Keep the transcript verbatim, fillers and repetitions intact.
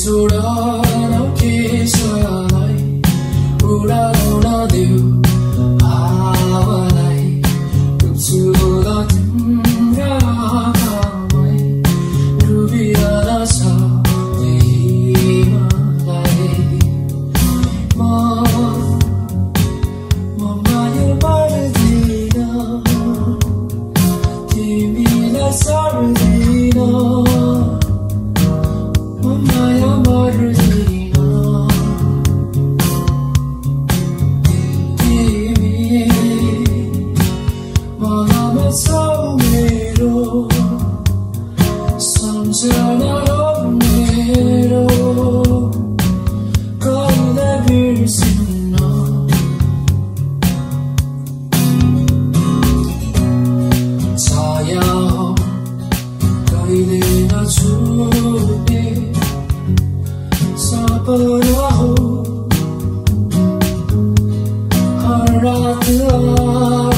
Kisura, Kisura, Ura, Ura, Dew, Away, Kutsura, Away, Rubia, Sa, Lima, Mom, Mama, you're by the Dino, give me the sorrow, Dino. But I hope